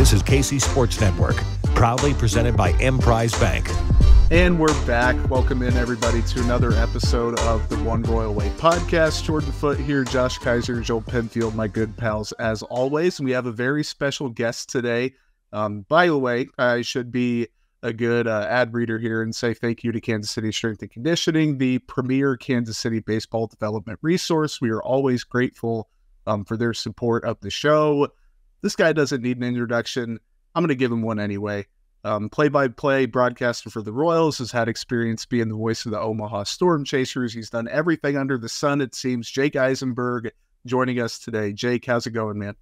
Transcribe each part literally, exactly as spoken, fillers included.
This is K C Sports Network, proudly presented by Emprise Bank. And we're back. Welcome in, everybody, to another episode of the One Royal Way podcast. Jordan Foote here, Josh Kaiser, Joel Penfield, my good pals, as always. We have a very special guest today. Um, by the way, I should be a good uh, ad reader here and say thank you to Kansas City Strength and Conditioning, the premier Kansas City baseball development resource. We are always grateful um, for their support of the show. This guy doesn't need an introduction. I'm going to give him one anyway. Um, play-by-play broadcaster for the Royals, has had experience being the voice of the Omaha Storm Chasers. He's done everything under the sun, it seems. Jake Eisenberg joining us today. Jake, how's it going, man?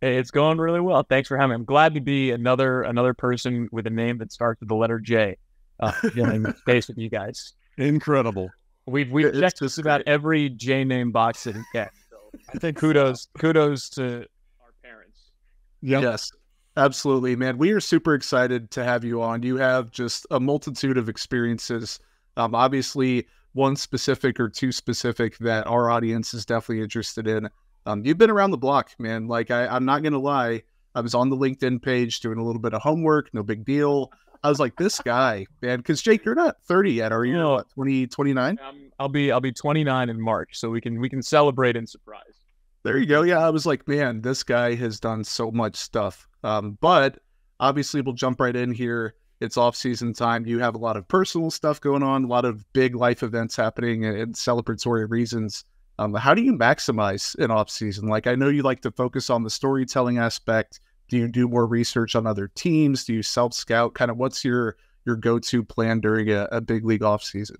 Hey, it's going really well. Thanks for having me. I'm glad to be another another person with a name that starts with the letter J uh, in space with you guys. Incredible. We've we've it's checked just about every J name box that we can. So I think kudos kudos to our parents. Yep. Yes, absolutely, man. We are super excited to have you on. You have just a multitude of experiences. Um, obviously, one specific or two specific that our audience is definitely interested in. Um, you've been around the block, man. Like, I, I'm not going to lie. I was on the LinkedIn page doing a little bit of homework. No big deal. I was like, this guy, man, because Jake, you're not thirty yet. Are you? No. What, twenty, twenty-nine? Um, I'll be, I'll be twenty-nine in March. So we can, we can celebrate in surprise. There you go. Yeah. I was like, man, this guy has done so much stuff. Um, but obviously we'll jump right in here. It's off season time. You have a lot of personal stuff going on, a lot of big life events happening and celebratory reasons. Um, how do you maximize an off season? Like, I know you like to focus on the storytelling aspect. Do you do more research on other teams? Do you self scout? Kind of what's your, your go-to plan during a, a big league off season?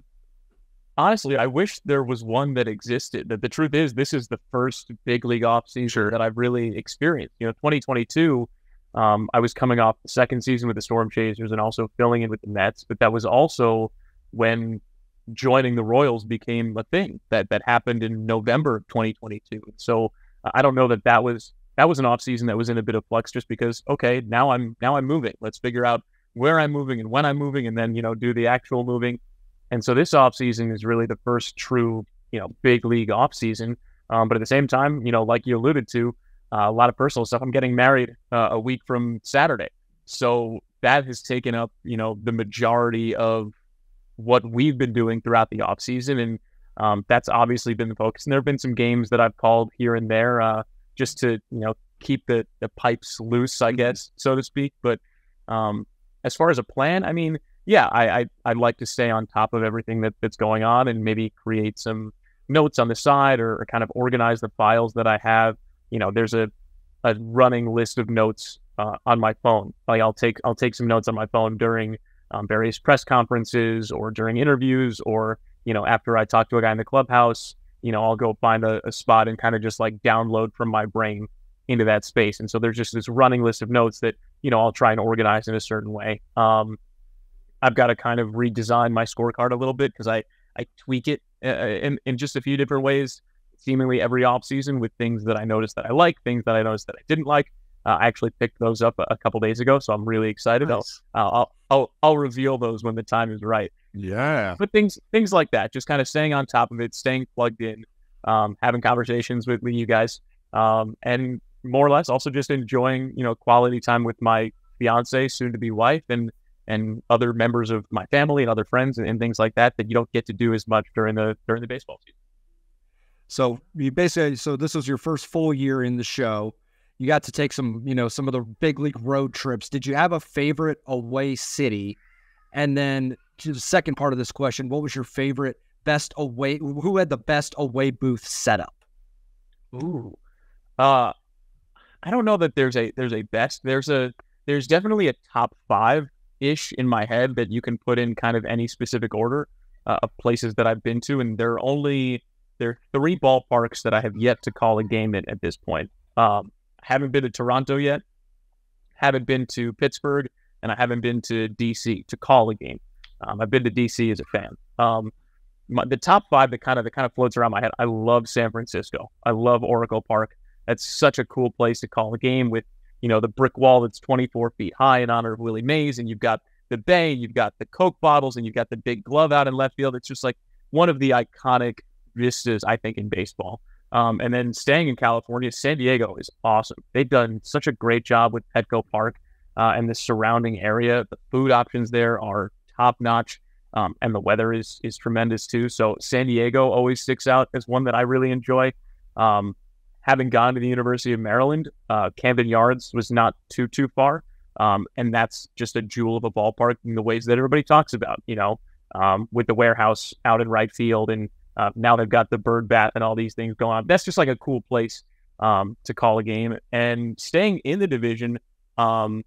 Honestly, I wish there was one that existed. That the truth is, this is the first big league off season sure. that I've really experienced. You know, twenty twenty-two, um, I was coming off the second season with the Storm Chasers and also filling in with the Mets, but that was also when joining the Royals became a thing that that happened in November of twenty twenty-two. So uh, I don't know that that was that was an off season that was in a bit of flux, just because, okay, now I'm now I'm moving. Let's figure out where I'm moving and when I'm moving, and then, you know, do the actual moving. And so this off season is really the first true, you know, big league off season. Um, but at the same time, you know, like you alluded to, uh, a lot of personal stuff. I'm getting married uh, a week from Saturday, so that has taken up, you know, the majority of what we've been doing throughout the offseason. And um, that's obviously been the focus. And there have been some games that I've called here and there uh, just to, you know, keep the, the pipes loose, I guess, so to speak. But um, as far as a plan, I mean, yeah, I, I, I'd like to stay on top of everything that, that's going on and maybe create some notes on the side or, or kind of organize the files that I have. You know, there's a, a running list of notes uh, on my phone. Like I'll take, I'll take some notes on my phone during Um, various press conferences or during interviews, or, you know, after I talk to a guy in the clubhouse, you know, I'll go find a, a spot and kind of just like download from my brain into that space. And so there's just this running list of notes that, you know, I'll try and organize in a certain way. Um, I've got to kind of redesign my scorecard a little bit because I, I tweak it uh, in, in just a few different ways, seemingly every offseason, with things that I noticed that I like, things that I noticed that I didn't like. Uh, I actually picked those up a, a couple days ago, so I'm really excited. Nice. I'll, I'll I'll I'll reveal those when the time is right. Yeah. But things things like that, just kind of staying on top of it, staying plugged in, um, having conversations with, with you guys, um, and more or less also just enjoying, you know, quality time with my fiance, soon to be wife, and and other members of my family and other friends and, and things like that that you don't get to do as much during the during the baseball season. So you basically so this was your first full year in the show. You got to take some, you know, some of the big league road trips. Did you have a favorite away city? And then to the second part of this question, what was your favorite best away? Who had the best away booth setup? Ooh, uh, I don't know that there's a there's a best. There's a there's definitely a top five ish in my head that you can put in kind of any specific order uh, of places that I've been to, and there are only there are three ballparks that I have yet to call a game in at this point. Um, Haven't been to Toronto yet, haven't been to Pittsburgh, and I haven't been to D C to call a game. Um, I've been to D C as a fan. Um, my, the top five that kind of that kind of floats around my head. I love San Francisco. I love Oracle Park. That's such a cool place to call a game with, you know, the brick wall that's twenty-four feet high in honor of Willie Mays, and you've got the bay, you've got the Coke bottles, and you've got the big glove out in left field. It's just like one of the iconic vistas, I think, in baseball. Um, and then staying in California, San Diego is awesome. They've done such a great job with Petco Park uh, and the surrounding area. The food options there are top-notch, um, and the weather is is tremendous too. So San Diego always sticks out as one that I really enjoy. Um, having gone to the University of Maryland, uh, Camden Yards was not too, too far. Um, and that's just a jewel of a ballpark in the ways that everybody talks about, you know, um, with the warehouse out in right field, and Uh, now they've got the bird bath and all these things going on. That's just like a cool place um, to call a game. And staying in the division, um,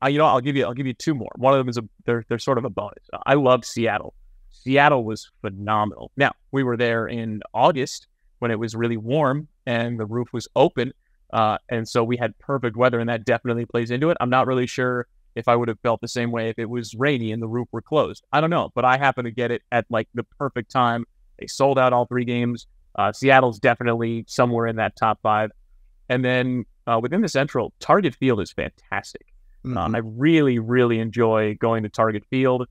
I, you know, I'll give you, I'll give you two more. One of them is a, they're, they're sort of a bonus. I love Seattle. Seattle was phenomenal. Now, we were there in August when it was really warm and the roof was open, uh, and so we had perfect weather, and that definitely plays into it. I'm not really sure if I would have felt the same way if it was rainy and the roof were closed. I don't know, but I happened to get it at like the perfect time. They sold out all three games. Uh, Seattle's definitely somewhere in that top five. And then uh, within the Central, Target Field is fantastic. Mm-hmm. Um, I really, really enjoy going to Target Field.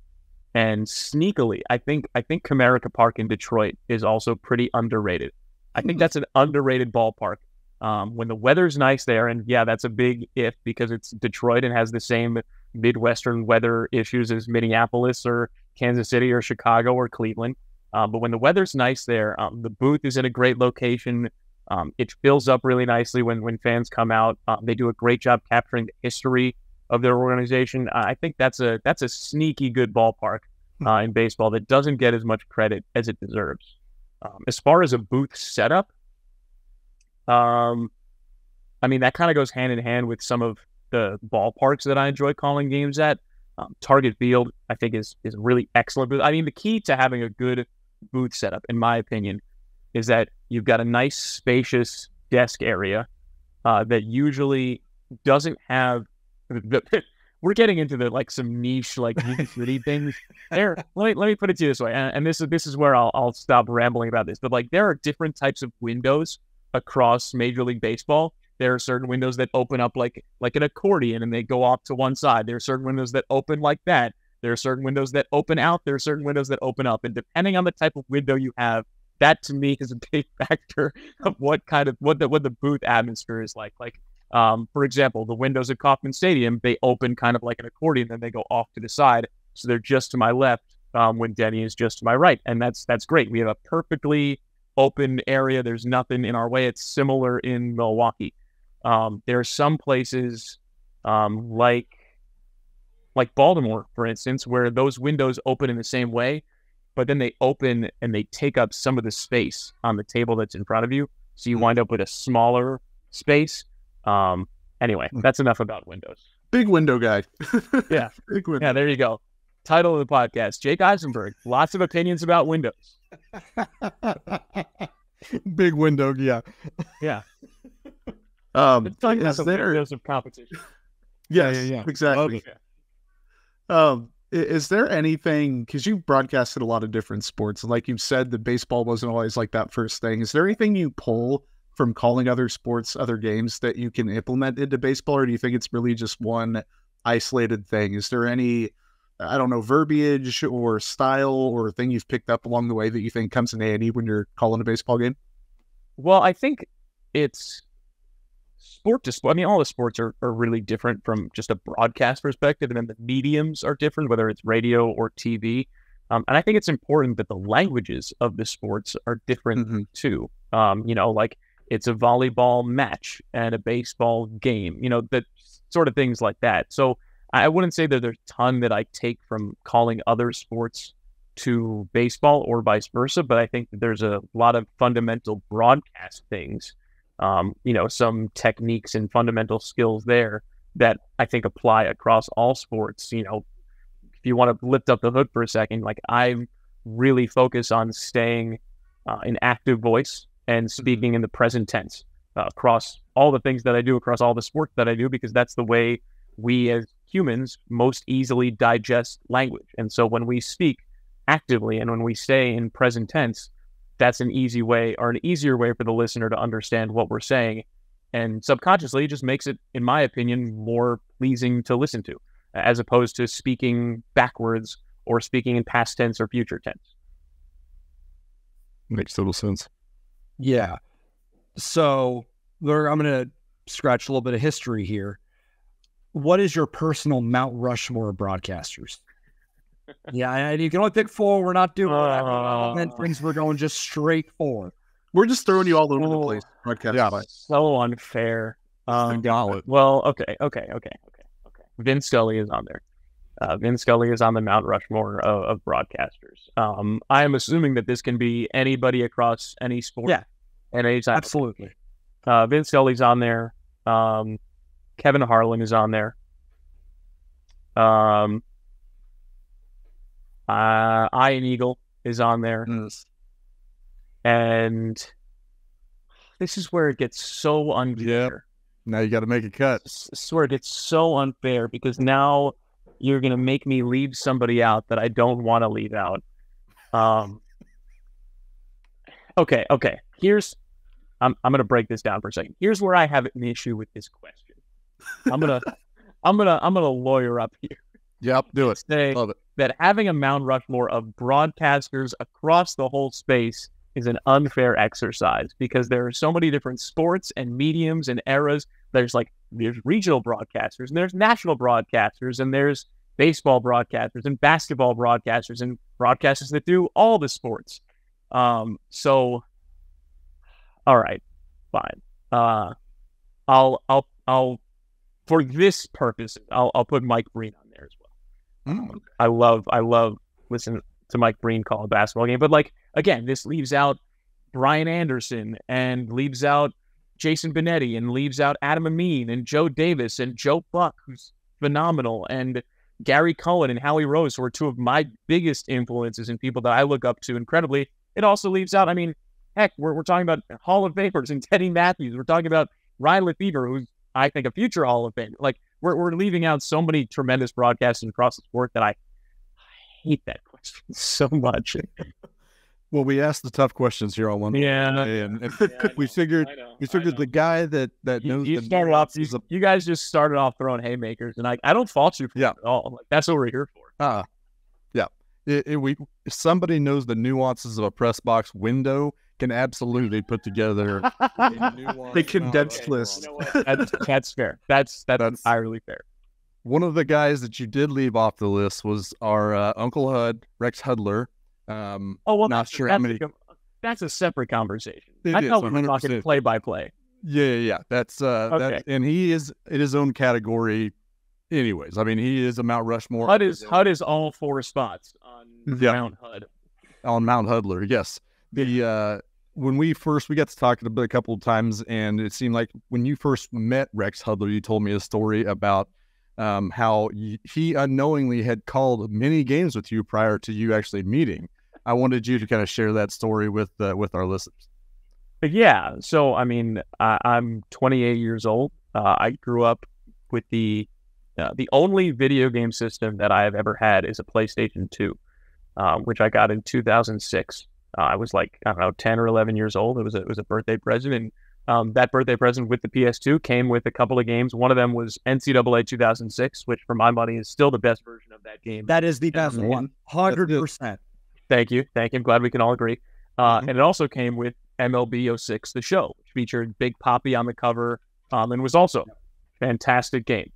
And sneakily, I think I think Comerica Park in Detroit is also pretty underrated. I think that's an underrated ballpark. Um, when the weather's nice there, and yeah, that's a big if because it's Detroit and has the same Midwestern weather issues as Minneapolis or Kansas City or Chicago or Cleveland. Um, but when the weather's nice there, um, the booth is in a great location. Um, it fills up really nicely when, when fans come out. Um, they do a great job capturing the history of their organization. Uh, I think that's a that's a sneaky good ballpark uh, in baseball that doesn't get as much credit as it deserves. Um, as far as a booth setup, um, I mean, that kind of goes hand in hand with some of the ballparks that I enjoy calling games at. Um, Target Field, I think, is is really excellent. I mean, the key to having a good booth setup, in my opinion, is that you've got a nice spacious desk area uh that usually doesn't have the, we're getting into the like some niche like gritty things there. Let me let me put it to you this way, and, and this is this is where I'll, I'll stop rambling about this, but like there are different types of windows across Major League Baseball. There are certain windows that open up like like an accordion and they go off to one side. There are certain windows that open like that. There are certain windows that open out. There are certain windows that open up. And depending on the type of window you have, that to me is a big factor of what kind of what the what the booth atmosphere is like. Like, um, for example, the windows at Kauffman Stadium, they open kind of like an accordion, then they go off to the side. So they're just to my left um, when Denny is just to my right. And that's that's great. We have a perfectly open area. There's nothing in our way. It's similar in Milwaukee. Um, there are some places um, like Like Baltimore, for instance, where those windows open in the same way, but then they open and they take up some of the space on the table that's in front of you. So you wind up with a smaller space. Um, anyway, that's enough about windows. Big window guy. Yeah. Big window. Yeah, there you go. Title of the podcast, Jake Eisenberg. Lots of opinions about windows. Big window, yeah. Yeah. Um, it's like is there... windows of competition. Yes, yeah, yeah, yeah. Exactly. Okay. Um, is there anything, because you broadcasted a lot of different sports, and like you said, the baseball wasn't always like that first thing. Is there anything you pull from calling other sports, other games that you can implement into baseball, or do you think it's really just one isolated thing? Is there any, I don't know, verbiage or style or thing you've picked up along the way that you think comes in handy when you're calling a baseball game? Well, I think it's sport to sport. I mean, all the sports are, are really different from just a broadcast perspective, and then the mediums are different, whether it's radio or T V. Um, and I think it's important that the languages of the sports are different mm-hmm. too. Um, you know, like it's a volleyball match and a baseball game, you know, that sort of things like that. So I wouldn't say that there's a ton that I take from calling other sports to baseball or vice versa, but I think that there's a lot of fundamental broadcast things. Um, you know, some techniques and fundamental skills there that I think apply across all sports. You know, if you want to lift up the hood for a second, like I really focus on staying uh, in active voice and speaking in the present tense uh, across all the things that I do, across all the sports that I do, because that's the way we as humans most easily digest language. And so when we speak actively and when we stay in present tense, that's an easy way or an easier way for the listener to understand what we're saying. And subconsciously, it just makes it, in my opinion, more pleasing to listen to, as opposed to speaking backwards or speaking in past tense or future tense. Makes total sense. Yeah. So I'm going to scratch a little bit of history here. What is your personal Mount Rushmore of broadcasters? Yeah, you can only pick four. We're not doing uh, that brings. We're going just straight forward. We're just throwing you all so, over the place. Broadcast. Yeah, but. So unfair. Um, well, okay, okay, okay, okay, okay. Vince Scully is on there. Uh, Vince Scully is on the Mount Rushmore of, of broadcasters. Um, I am assuming that this can be anybody across any sport. Yeah, and any type. Absolutely. Uh, Vince Scully's on there. Um, Kevin Harlan is on there. Um, uh, Ian Eagle is on there. Mm. And this is where it gets so unfair. Yep. Now you got to make a cut. This is where it gets so unfair, because now you're going to make me leave somebody out that I don't want to leave out. Um. Okay, okay. Here's... I'm I'm gonna break this down for a second. Here's where I have an issue with this question. I'm gonna I'm gonna I'm gonna lawyer up here. Yep, do it. Say Love it. That having a Mount Rushmore of broadcasters across the whole space is an unfair exercise, because there are so many different sports and mediums and eras. There's like there's regional broadcasters, and there's national broadcasters, and there's baseball broadcasters and basketball broadcasters and broadcasters that do all the sports. Um, so All right, fine. Uh, I'll, I'll, I'll, for this purpose, I'll, I'll put Mike Breen on there as well. Mm. Um, I love, I love listening to Mike Breen call a basketball game. But like again, this leaves out Brian Anderson and leaves out Jason Benetti and leaves out Adam Amin and Joe Davis and Joe Buck, who's phenomenal, and Gary Cohen and Howie Rose, who are two of my biggest influences and people that I look up to incredibly. It also leaves out, I mean. Heck, we're, we're talking about Hall of Famers and Teddy Matthews. We're talking about Ryan Lefevre, who's, I think, a future Hall of Famer. Like, we're, we're leaving out so many tremendous broadcasters across the sport that I, I hate that question so much. Well, we asked the tough questions here on one. Yeah. And, and yeah, we figured we figured the guy that, that you, knows you, the off, you, a... you guys just started off throwing haymakers, and I, I don't fault you for yeah. it at all. Like, that's what we're here for. Uh, yeah. It, it, we, if somebody knows the nuances of a press box window, can absolutely put together the condensed list. You know that's, that's fair. That's, that's that's entirely fair. One of the guys that you did leave off the list was our uh, Uncle Hud, Rex Hudler. Um, oh, well, not that's, sure that's, how many... that's a separate conversation. It I thought we were talking play by play. Yeah, yeah, yeah. That's uh, okay. That's, and he is in his own category. Anyways, I mean, he is a Mount Rushmore. Hud is Hud is all four spots on yeah. Mount Hud. On Mount Hudler, yes. The yeah. uh. When we first, we got to talk a couple of times, and it seemed like when you first met Rex Hudler, you told me a story about um, how y he unknowingly had called many games with you prior to you actually meeting. I wanted you to kind of share that story with uh, with our listeners. Yeah, so I mean, I I'm twenty-eight years old. Uh, I grew up with the uh, the only video game system that I have ever had is a PlayStation two, uh, which I got in two thousand six. Uh, I was like, I don't know, ten or eleven years old. It was a, it was a birthday present. And um, that birthday present with the P S two came with a couple of games. One of them was N C double A two thousand six, which for my money is still the best version of that game. That is the best one. one hundred percent. Thank you. Thank you. I'm glad we can all agree. Uh, mm-hmm. And it also came with M L B oh six The Show, which featured Big Papi on the cover um, and was also a fantastic game.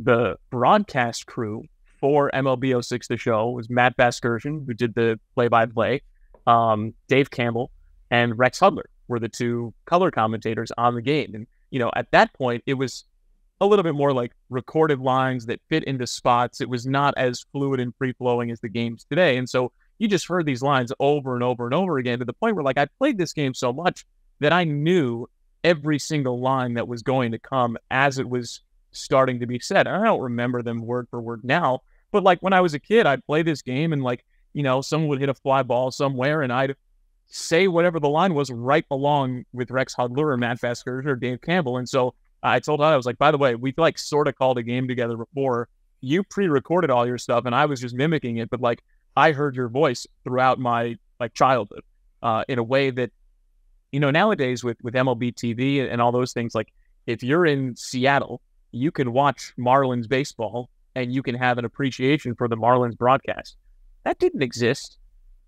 The broadcast crew for M L B oh six The Show was Matt Vasgersian, who did the play-by-play. Um, Dave Campbell and Rex Hudler were the two color commentators on the game. And, you know, at that point, it was a little bit more like recorded lines that fit into spots. It was not as fluid and free-flowing as the games today. And so you just heard these lines over and over and over again, to the point where, like, I played this game so much that I knew every single line that was going to come as it was starting to be said. I don't remember them word for word now, but, like, when I was a kid, I'd play this game and, like, you know, someone would hit a fly ball somewhere, and I'd say whatever the line was right along with Rex Hudler or Matt Vasgersian or Dave Campbell. And so I told him, I was like, by the way, we like sort of called a game together before. You pre-recorded all your stuff, and I was just mimicking it. But like, I heard your voice throughout my like childhood uh, in a way that, you know, nowadays with with M L B T V and all those things, like if you're in Seattle, you can watch Marlins baseball and you can have an appreciation for the Marlins broadcast. That didn't exist,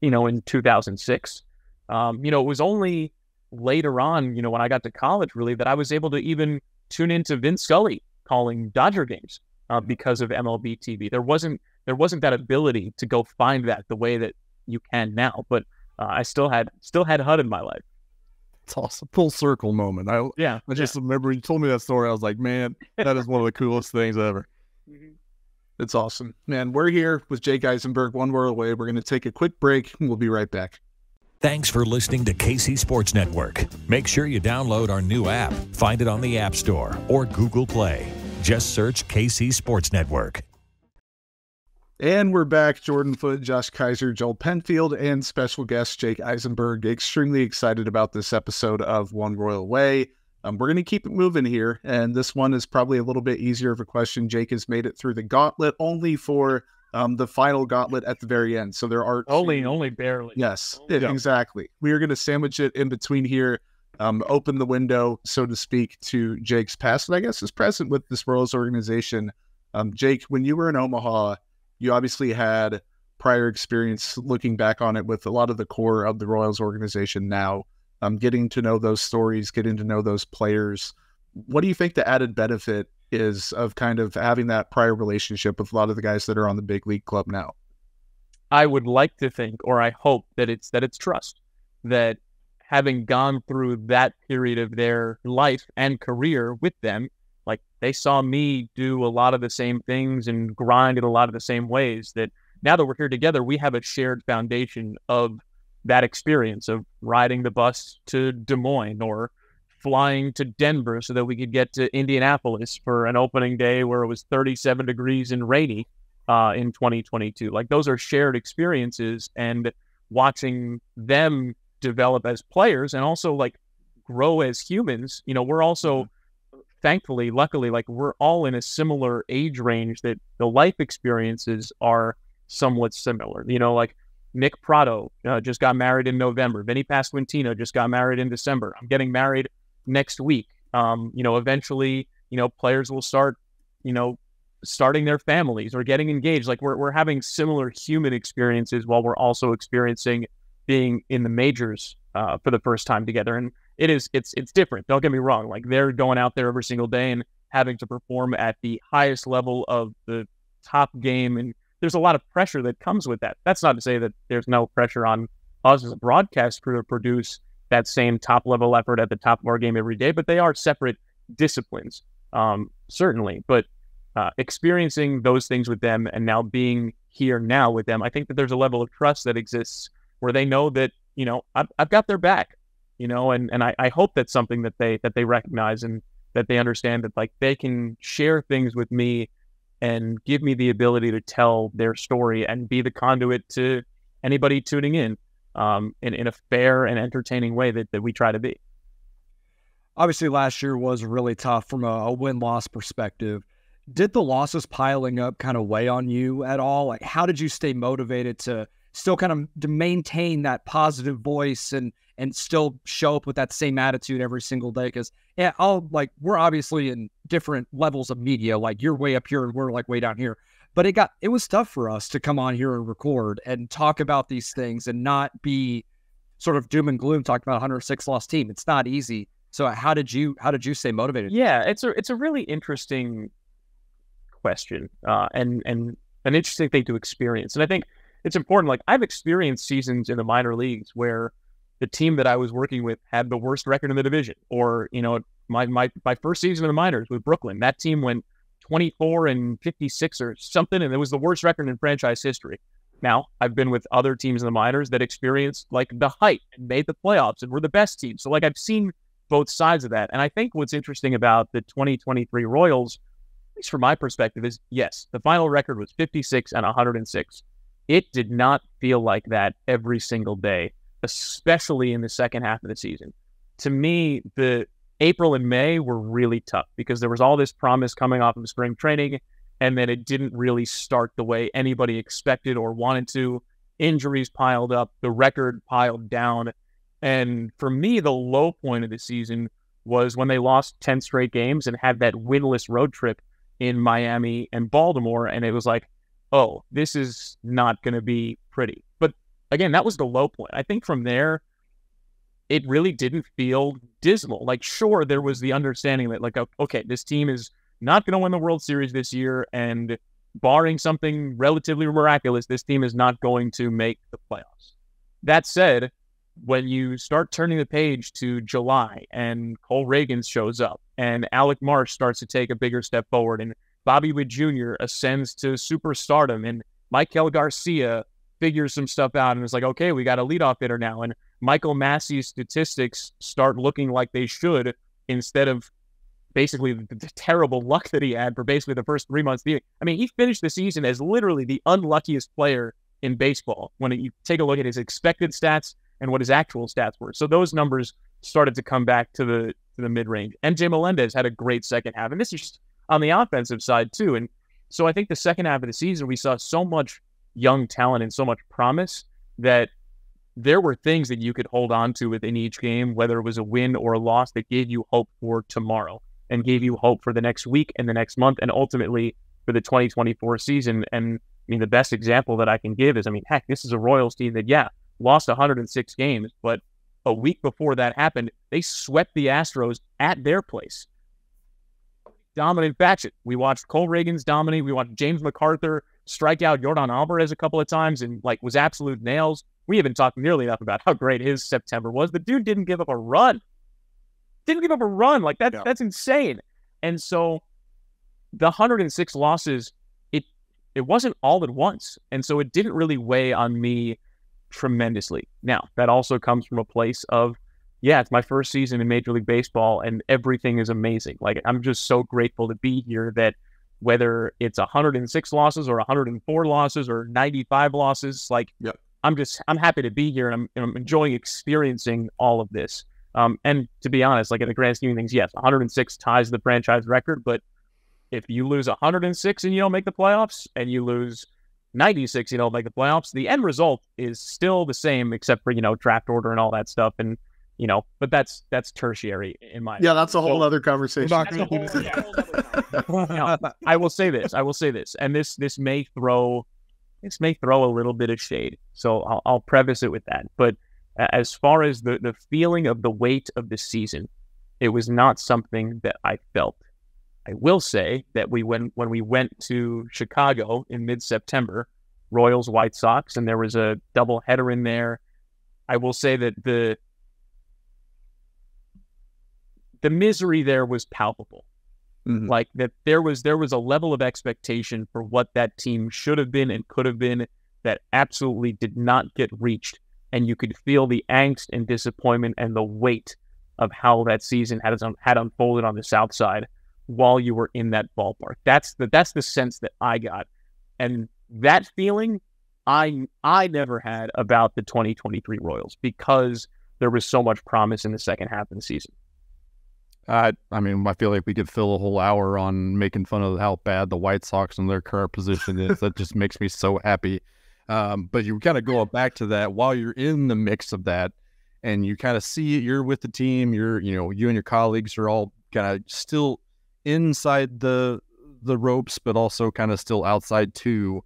you know, in two thousand six. Um, you know, it was only later on, you know, when I got to college, really, that I was able to even tune into Vince Scully calling Dodger games uh, because of M L B T V. There wasn't there wasn't that ability to go find that the way that you can now. But uh, I still had still had H U D in my life. It's awesome. Full circle moment. I yeah. I just yeah. remember when you told me that story. I was like, man, that is one of the coolest things ever. Mm-hmm. It's awesome, man. We're here with Jake Eisenberg, one word away. We're going to take a quick break, and we'll be right back. Thanks for listening to K C Sports Network. Make sure you download our new app. Find it on the App Store or Google Play. Just search K C Sports Network. And we're back. Jordan Foote, Josh Kaiser, Joel Penfield, and special guest Jake Eisenberg. Extremely excited about this episode of One Royal Way. Um, we're going to keep it moving here, and this one is probably a little bit easier of a question. Jake has made it through the gauntlet only for um, the final gauntlet at the very end. So there are only, two... only barely. Yes, only it, exactly. We are going to sandwich it in between here, um, open the window, so to speak, to Jake's past, and I guess is present with this Royals organization. Um, Jake, when you were in Omaha, you obviously had prior experience looking back on it with a lot of the core of the Royals organization now. Um, getting to know those stories, getting to know those players. What do you think the added benefit is of kind of having that prior relationship with a lot of the guys that are on the big league club now? I would like to think, or I hope, that it's that it's trust. That having gone through that period of their life and career with them, like they saw me do a lot of the same things and grind in a lot of the same ways, that now that we're here together, we have a shared foundation of that experience of riding the bus to Des Moines or flying to Denver so that we could get to Indianapolis for an opening day where it was thirty-seven degrees and rainy uh, in twenty twenty-two. Like, those are shared experiences, and watching them develop as players and also like grow as humans. You know, we're also thankfully, luckily, like we're all in a similar age range that the life experiences are somewhat similar. You know, like Nick Prado uh, just got married in November. Vinny Pasquantino just got married in December. I'm getting married next week. Um, you know, eventually, you know, players will start, you know, starting their families or getting engaged. Like we're we're having similar human experiences while we're also experiencing being in the majors uh, for the first time together. And it is it's it's different. Don't get me wrong. Like they're going out there every single day and having to perform at the highest level of the top game, and there's a lot of pressure that comes with that. That's not to say that there's no pressure on us as a broadcast crew to produce that same top-level effort at the top of our game every day, but they are separate disciplines, um, certainly. But uh, experiencing those things with them and now being here now with them, I think that there's a level of trust that exists where they know that, you know, I've, I've got their back, you know, and, and I, I hope that's something that they that they recognize and that they understand that, like, they can share things with me and give me the ability to tell their story and be the conduit to anybody tuning in um, in, in a fair and entertaining way that, that we try to be. Obviously, last year was really tough from a, a win-loss perspective. Did the losses piling up kind of weigh on you at all? Like, how did you stay motivated to still kind of to maintain that positive voice and and still show up with that same attitude every single day? Because yeah, I'll like we're obviously in different levels of media. Like you're way up here and we're like way down here. But it got it was tough for us to come on here and record and talk about these things and not be sort of doom and gloom talking about a one hundred six loss team. It's not easy. So how did you how did you stay motivated? Yeah, it's a it's a really interesting question uh, and and an interesting thing to experience. And I think it's important. Like, I've experienced seasons in the minor leagues where the team that I was working with had the worst record in the division, or, you know, my my, my first season in the minors with Brooklyn, that team went twenty-four and fifty-six or something, and it was the worst record in franchise history. Now, I've been with other teams in the minors that experienced like the hype and made the playoffs and were the best team. So like, I've seen both sides of that. And I think what's interesting about the twenty twenty-three Royals, at least from my perspective, is yes, the final record was fifty-six and one hundred six. It did not feel like that every single day, especially in the second half of the season. To me, the April and May were really tough because there was all this promise coming off of spring training, and then it didn't really start the way anybody expected or wanted to. Injuries piled up, the record piled down. And for me, the low point of the season was when they lost ten straight games and had that winless road trip in Miami and Baltimore. And it was like, oh, this is not going to be pretty. But again, that was the low point. I think from there, it really didn't feel dismal. Like, sure, there was the understanding that, like, okay, this team is not going to win the World Series this year, and barring something relatively miraculous, this team is not going to make the playoffs. That said, when you start turning the page to July and Cole Reagan shows up and Alec Marsh starts to take a bigger step forward and Bobby Witt Junior ascends to superstardom and Michael Garcia figures some stuff out and is like, okay, we got a leadoff hitter now, and Michael Massey's statistics start looking like they should instead of basically the terrible luck that he had for basically the first three months of the year. I mean, he finished the season as literally the unluckiest player in baseball when you take a look at his expected stats and what his actual stats were. So those numbers started to come back to the to the mid-range. M J Melendez had a great second half, and this is just on the offensive side too. And so I think the second half of the season, we saw so much young talent and so much promise that there were things that you could hold on to within each game, whether it was a win or a loss, that gave you hope for tomorrow and gave you hope for the next week and the next month and ultimately for the twenty twenty-four season. And I mean, the best example that I can give is, I mean, heck, this is a Royals team that, yeah, lost one hundred six games, but a week before that happened, they swept the Astros at their place. Dominant batchet. We watched Cole Reagans dominate. We watched James McArthur strike out Jordan Alvarez a couple of times and, like, was absolute nails. We haven't talked nearly enough about how great his September was. The dude didn't give up a run. Didn't give up a run. Like, that, yeah. That's insane. And so the one hundred six losses, it it wasn't all at once. And so it didn't really weigh on me tremendously. Now, that also comes from a place of, yeah, it's my first season in Major League Baseball and everything is amazing. Like, I'm just so grateful to be here that whether it's one hundred six losses or one hundred four losses or ninety-five losses, like, yep. I'm just, I'm happy to be here and I'm, and I'm enjoying experiencing all of this. Um, and to be honest, like, in the grand scheme of things, yes, one hundred six ties the franchise record, but if you lose one hundred six and you don't make the playoffs and you lose ninety-six, you don't make the playoffs, the end result is still the same except for, you know, draft order and all that stuff. And, you know, but that's that's tertiary in my yeah. That's a whole so, other conversation. That's a whole, yeah, whole other conversation. Now, I will say this. I will say this, and this this may throw this may throw a little bit of shade. So I'll, I'll preface it with that. But as far as the the feeling of the weight of the season, it was not something that I felt. I will say that we when when we went to Chicago in mid September, Royals White Sox, and there was a doubleheader in there. I will say that the The misery there was palpable. Mm-hmm. Like that there was there was a level of expectation for what that team should have been and could have been that absolutely did not get reached. And you could feel the angst and disappointment and the weight of how that season had had unfolded on the South Side while you were in that ballpark. That's the that's the sense that I got. And that feeling I I never had about the twenty twenty-three Royals because there was so much promise in the second half of the season. I, I mean, I feel like we could fill a whole hour on making fun of how bad the White Sox and their current position is. That just makes me so happy. Um, but you kind of go back to that while you're in the mix of that, and you kind of see it, you're with the team. You're, you know, you and your colleagues are all kind of still inside the the ropes, but also kind of still outside too.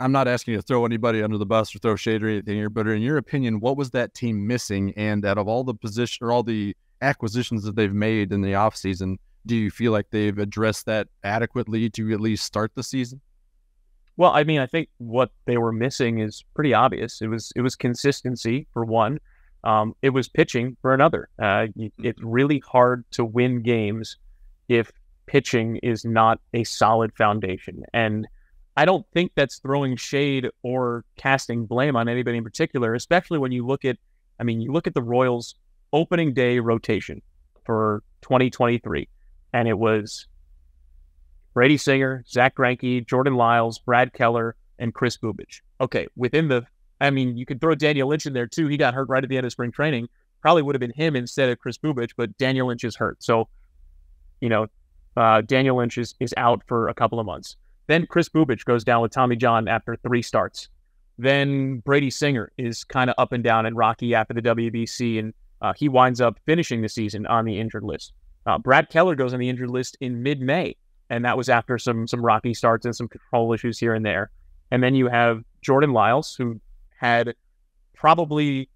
I'm not asking you to throw anybody under the bus or throw shade or anything here, but in your opinion, what was that team missing? And out of all the position or all the acquisitions that they've made in the offseason, do you feel like they've addressed that adequately to at least start the season? Well, I mean, I think what they were missing is pretty obvious. It was it was consistency for one. Um, it was pitching for another. Uh, it's really hard to win games if pitching is not a solid foundation. And I don't think that's throwing shade or casting blame on anybody in particular, especially when you look at, I mean, you look at the Royals' opening day rotation for twenty twenty-three, and it was Brady Singer, Zach Greinke, Jordan Lyles, Brad Keller, and Chris Bubich. Okay, within the, I mean, you could throw Daniel Lynch in there too. He got hurt right at the end of spring training. Probably would have been him instead of Chris Bubich, but Daniel Lynch is hurt. So, you know, uh, Daniel Lynch is, is out for a couple of months. Then Chris Bubich goes down with Tommy John after three starts. Then Brady Singer is kind of up and down and rocky after the W B C, and Uh, he winds up finishing the season on the injured list. Uh, Brad Keller goes on the injured list in mid-May, and that was after some some rocky starts and some control issues here and there. And then you have Jordan Lyles, who had probably,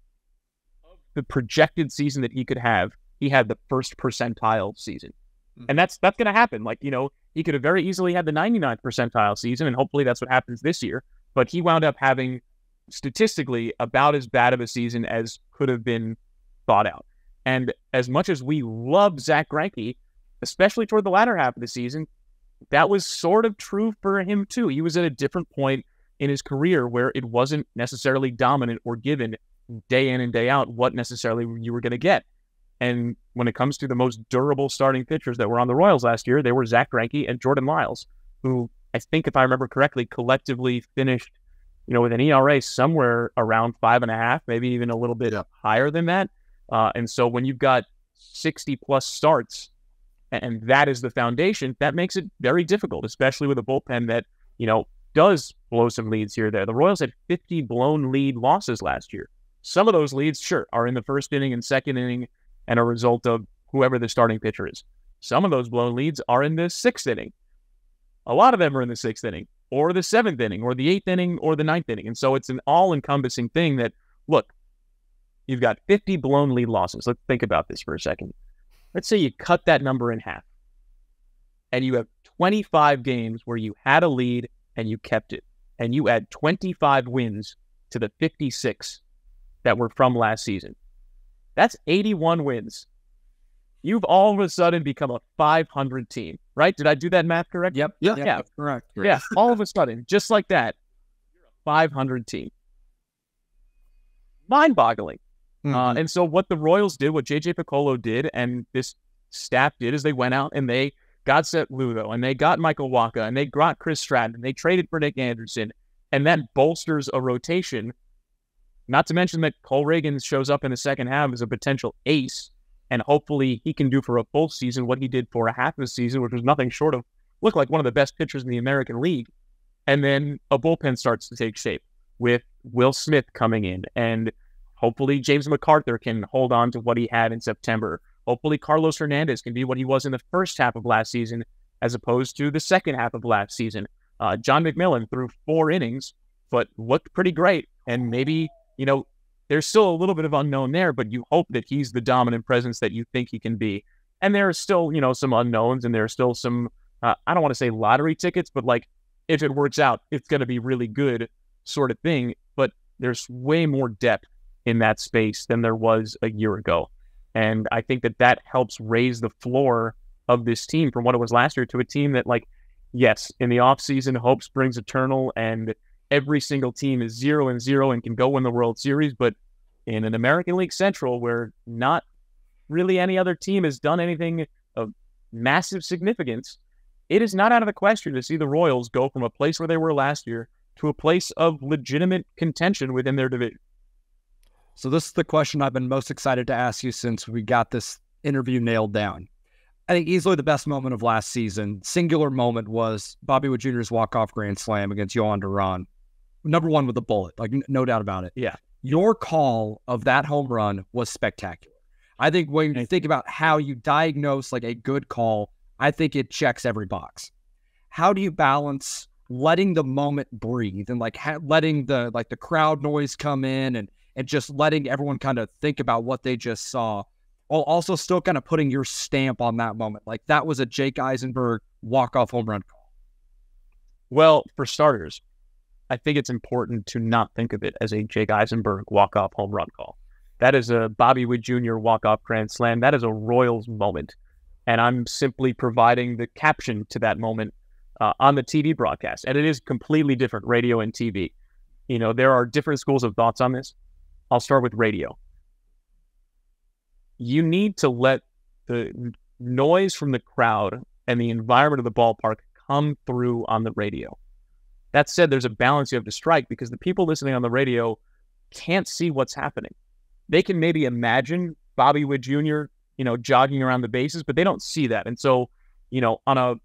of the projected season that he could have, he had the first percentile season. Mm-hmm. And that's that's going to happen. Like, you know, he could have very easily had the ninety-ninth percentile season, and hopefully that's what happens this year. But he wound up having, statistically, about as bad of a season as could have been thought out. And as much as we love Zach Greinke, especially toward the latter half of the season, that was sort of true for him too. He was at a different point in his career where it wasn't necessarily dominant or given day in and day out what necessarily you were going to get. And when it comes to the most durable starting pitchers that were on the Royals last year, they were Zach Greinke and Jordan Lyles, who I think, if I remember correctly, collectively finished, you know, with an E R A somewhere around five and a half, maybe even a little bit yeah. higher than that. Uh, and so when you've got sixty plus starts, and that is the foundation, that makes it very difficult, especially with a bullpen that, you know, does blow some leads here or there. The Royals had fifty blown lead losses last year. Some of those leads, sure, are in the first inning and second inning and a result of whoever the starting pitcher is. Some of those blown leads are in the sixth inning. A lot of them are in the sixth inning or the seventh inning or the eighth inning or the ninth inning. And so it's an all-encompassing thing that, look, you've got fifty blown lead losses. Let's think about this for a second. Let's say you cut that number in half and you have twenty-five games where you had a lead and you kept it, and you add twenty-five wins to the fifty-six that were from last season. That's eighty-one wins. You've all of a sudden become a five hundred team, right? Did I do that math correctly? Yep. Yeah, yeah. That's correct. Yeah, all of a sudden, just like that, you're a five hundred team. Mind-boggling. Mm-hmm. Uh, and so what the Royals did, what J J Piccolo did, and this staff did, is they went out and they got Seth Lugo, and they got Michael Wacha, and they got Chris Stratton, and they traded for Nick Anderson, and that bolsters a rotation. Not to mention that Cole Reagan shows up in the second half as a potential ace, and hopefully he can do for a full season what he did for a half of the season, which was nothing short of, looked like one of the best pitchers in the American League. And then a bullpen starts to take shape with Will Smith coming in, and hopefully James McArthur can hold on to what he had in September. Hopefully Carlos Hernandez can be what he was in the first half of last season as opposed to the second half of last season. Uh, John McMillan threw four innings, but looked pretty great. And maybe, you know, there's still a little bit of unknown there, but you hope that he's the dominant presence that you think he can be. And there are still, you know, some unknowns, and there are still some, uh, I don't want to say lottery tickets, but like, if it works out, it's going to be really good sort of thing. But there's way more depth in that space than there was a year ago. And I think that that helps raise the floor of this team from what it was last year to a team that, like, yes, in the offseason, hope springs eternal, and every single team is zero and zero and can go win the World Series. But in an American League Central where not really any other team has done anything of massive significance, it is not out of the question to see the Royals go from a place where they were last year to a place of legitimate contention within their division. So this is the question I've been most excited to ask you since we got this interview nailed down. I think easily the best moment of last season, singular moment, was Bobby Witt Junior's walk-off grand slam against Yohan Duran. Number one with a bullet, like no doubt about it. Yeah. Your call of that home run was spectacular. I think when you think about how you diagnose like a good call, I think it checks every box. How do you balance letting the moment breathe and like ha- letting the like the crowd noise come in and and just letting everyone kind of think about what they just saw, while also still kind of putting your stamp on that moment? Like, that was a Jake Eisenberg walk-off home run call. Well, for starters, I think it's important to not think of it as a Jake Eisenberg walk-off home run call. That is a Bobby Witt Junior walk-off grand slam. That is a Royals moment. And I'm simply providing the caption to that moment uh, on the T V broadcast. And it is completely different, radio and T V. You know, there are different schools of thoughts on this. I'll start with radio. You need to let the noise from the crowd and the environment of the ballpark come through on the radio. That said, there's a balance you have to strike, because the people listening on the radio can't see what's happening. They can maybe imagine Bobby Witt Junior, you know, jogging around the bases, but they don't see that. And so, you know, on a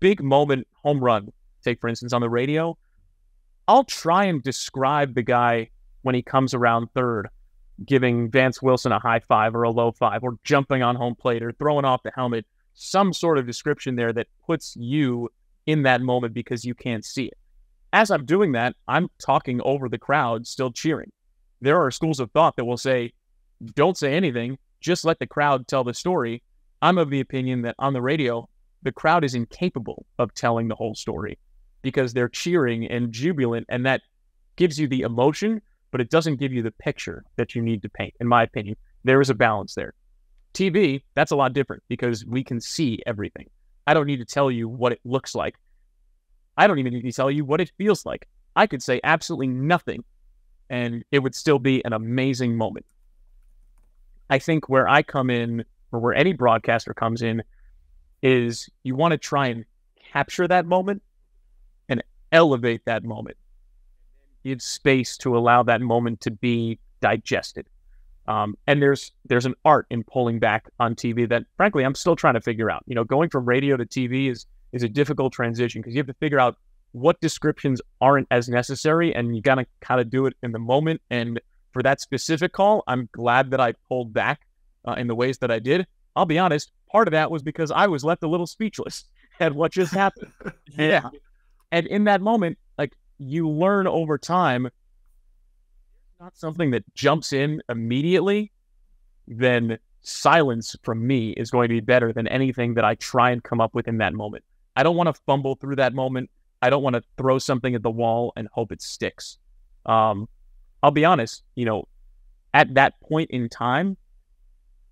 big moment home run, take for instance, on the radio, I'll try and describe the guy when he comes around third, giving Vance Wilson a high five or a low five, or jumping on home plate or throwing off the helmet, some sort of description there that puts you in that moment because you can't see it. As I'm doing that, I'm talking over the crowd still cheering. There are schools of thought that will say, don't say anything, just let the crowd tell the story. I'm of the opinion that on the radio, the crowd is incapable of telling the whole story because they're cheering and jubilant, and that gives you the emotion, but it doesn't give you the picture that you need to paint. In my opinion, there is a balance there. T V, that's a lot different because we can see everything. I don't need to tell you what it looks like. I don't even need to tell you what it feels like. I could say absolutely nothing, and it would still be an amazing moment. I think where I come in, or where any broadcaster comes in, is you want to try and capture that moment and elevate that moment. Give space to allow that moment to be digested. Um, and there's there's an art in pulling back on T V that, frankly, I'm still trying to figure out. You know, going from radio to T V is is a difficult transition because you have to figure out what descriptions aren't as necessary, and you got to kind of do it in the moment. And for that specific call, I'm glad that I pulled back uh, in the ways that I did. I'll be honest, part of that was because I was left a little speechless at what just happened. Yeah. And in that moment, like, you learn over time, not something that jumps in immediately, then silence from me is going to be better than anything that I try and come up with in that moment. I don't want to fumble through that moment. I don't want to throw something at the wall and hope it sticks. Um, I'll be honest, you know, at that point in time,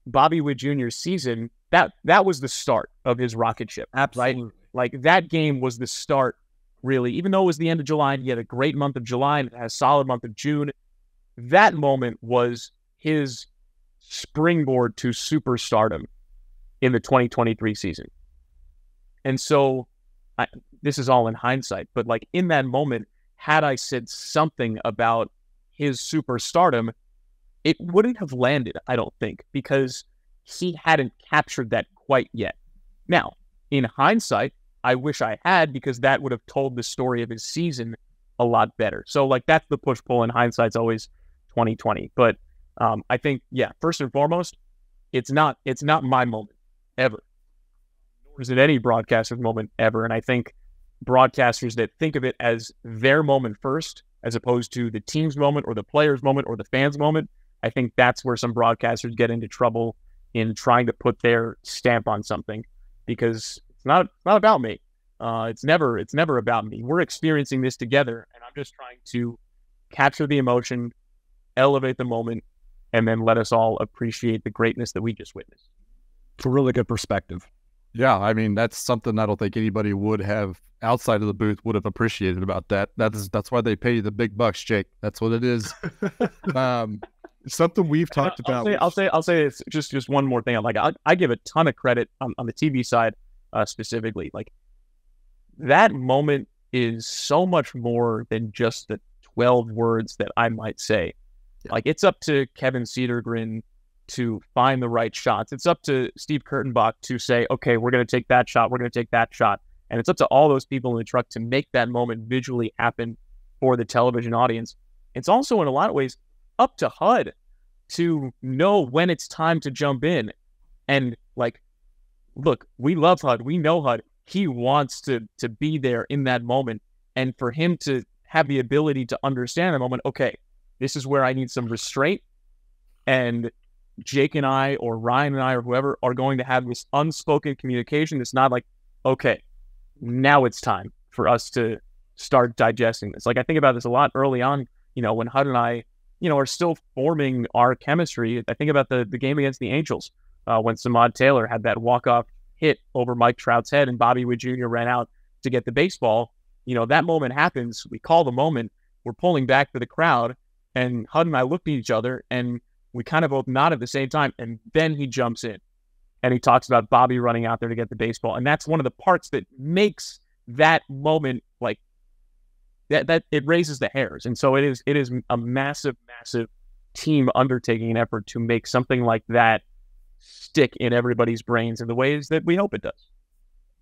Bobby Witt Junior's season, that that was the start of his rocket ship. Absolutely. Right? Like, that game was the start, really. Even though it was the end of July, and he had a great month of July and had a solid month of June, that moment was his springboard to superstardom in the twenty twenty-three season. And so I, this is all in hindsight, but like, in that moment, had I said something about his superstardom, it wouldn't have landed, I don't think, because he hadn't captured that quite yet. Now, in hindsight, I wish I had, because that would have told the story of his season a lot better. So like, that's the push-pull, and hindsight's always twenty twenty. But um, I think, yeah, first and foremost, it's not it's not my moment ever. Nor is it any broadcaster's moment ever. And I think broadcasters that think of it as their moment first, as opposed to the team's moment or the player's moment or the fans' moment, I think that's where some broadcasters get into trouble in trying to put their stamp on something, because it's not it's not about me. Uh, it's never it's never about me. We're experiencing this together, and I'm just trying to capture the emotion, elevate the moment, and then let us all appreciate the greatness that we just witnessed. It's a really good perspective. Yeah, I mean, that's something I don't think anybody would have outside of the booth would have appreciated about that. That's that's why they pay you the big bucks, Jake. That's what it is. um, something we've talked I'll, about. I'll say, I'll say I'll say it's just just one more thing. I'm like, I, I give a ton of credit on, on the T V side uh, specifically. Like, that moment is so much more than just the twelve words that I might say. Yeah. Like, it's up to Kevin Cedergren to find the right shots. It's up to Steve Kurtenbach to say, okay, we're going to take that shot, we're going to take that shot. And it's up to all those people in the truck to make that moment visually happen for the television audience. It's also, in a lot of ways, up to H U D to know when it's time to jump in. And, like, look, we love H U D. We know H U D. He wants to to be there in that moment. And for him to have the ability to understand the moment, okay, this is where I need some restraint, and Jake and I, or Ryan and I, or whoever, are going to have this unspoken communication. It's not like, okay, now it's time for us to start digesting this. Like, I think about this a lot early on, you know, when H U D and I, you know, are still forming our chemistry. I think about the, the game against the Angels uh, when Samad Taylor had that walk-off hit over Mike Trout's head and Bobby Witt Junior ran out to get the baseball. You know, that moment happens. We call the moment. We're pulling back for the crowd. And H U D and I looked at each other, and we kind of both nod at the same time, and then he jumps in, and he talks about Bobby running out there to get the baseball, and that's one of the parts that makes that moment, like, that that it raises the hairs. And so it is it is a massive, massive team undertaking and effort to make something like that stick in everybody's brains in the ways that we hope it does.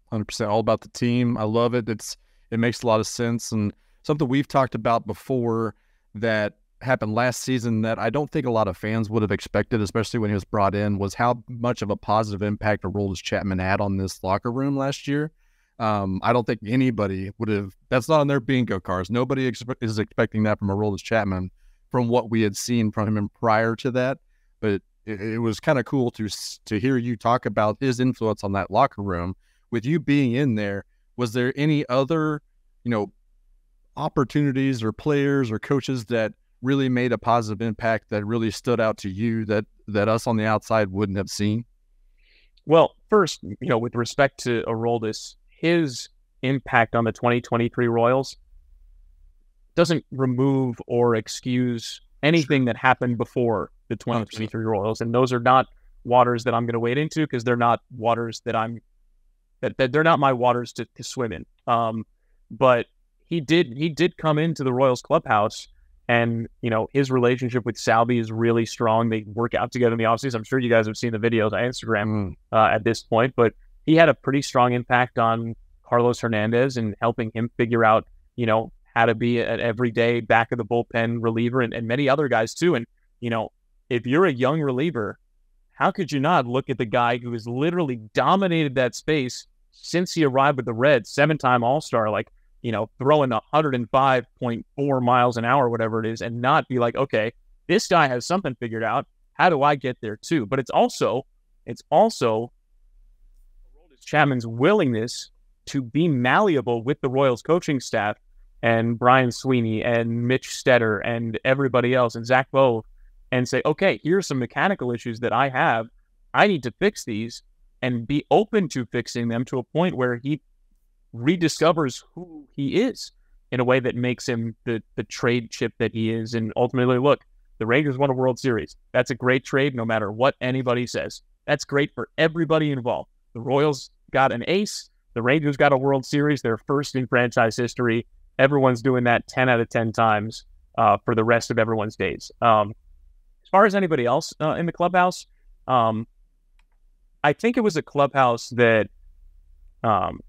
one hundred percent all about the team. I love it. It's it makes a lot of sense, and something we've talked about before that happened last season that I don't think a lot of fans would have expected, especially when he was brought in, was how much of a positive impact Aroldis Chapman had on this locker room last year. Um, I don't think anybody would have, that's not on their bingo cards. Nobody ex- is expecting that from Aroldis Chapman from what we had seen from him prior to that. but it, it was kind of cool to to hear you talk about his influence on that locker room. With you being in there, was there any other, you know, opportunities or players or coaches that really made a positive impact that really stood out to you that that us on the outside wouldn't have seen? Well, first, you know, with respect to Aroldis, his impact on the twenty twenty-three Royals doesn't remove or excuse anything that happened before the twenty twenty-three Royals, and those are not waters that I'm going to wade into because they're not waters that I'm that, that they're not my waters to, to swim in. Um, but he did he did come into the Royals clubhouse, and you know his relationship with Salby is really strong. They work out together in the offseason. I'm sure you guys have seen the videos on Instagram mm. uh, at this point, but he had a pretty strong impact on Carlos Hernandez and helping him figure out, you know, how to be an everyday back of the bullpen reliever, and, and many other guys too. And, you know, if you're a young reliever, how could you not look at the guy who has literally dominated that space since he arrived with the Reds, seven-time All-Star, like, you know, throwing one oh five point four miles an hour, whatever it is, and not be like, okay, this guy has something figured out. How do I get there too? But it's also, it's also Aroldis Chapman's willingness to be malleable with the Royals coaching staff and Brian Sweeney and Mitch Stetter and everybody else and Zach Bowe and say, okay, here's some mechanical issues that I have. I need to fix these, and be open to fixing them to a point where he rediscovers who he is in a way that makes him the, the trade chip that he is. And ultimately, look, the Rangers won a World Series. That's a great trade no matter what anybody says. That's great for everybody involved. The Royals got an ace. The Rangers got a World Series, their first in franchise history. Everyone's doing that ten out of ten times uh, for the rest of everyone's days. Um, as far as anybody else uh, in the clubhouse, um, I think it was a clubhouse that, um,